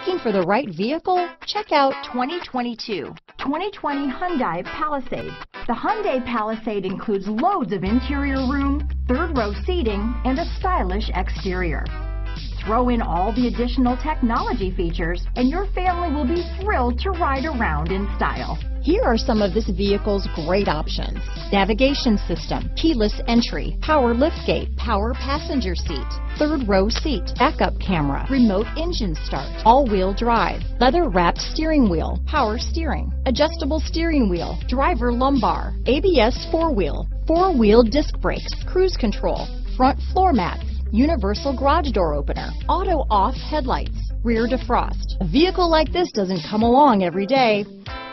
Looking for the right vehicle? Check out 2020 Hyundai Palisade. The Hyundai Palisade includes loads of interior room, third-row seating, and a stylish exterior. Throw in all the additional technology features, and your family will be thrilled to ride around in style. Here are some of this vehicle's great options: navigation system, keyless entry, power liftgate, power passenger seat, third row seat, backup camera, remote engine start, all-wheel drive, leather-wrapped steering wheel, power steering, adjustable steering wheel, driver lumbar, ABS four-wheel, four-wheel disc brakes, cruise control, front floor mats, universal garage door opener, auto-off headlights, rear defrost. A vehicle like this doesn't come along every day.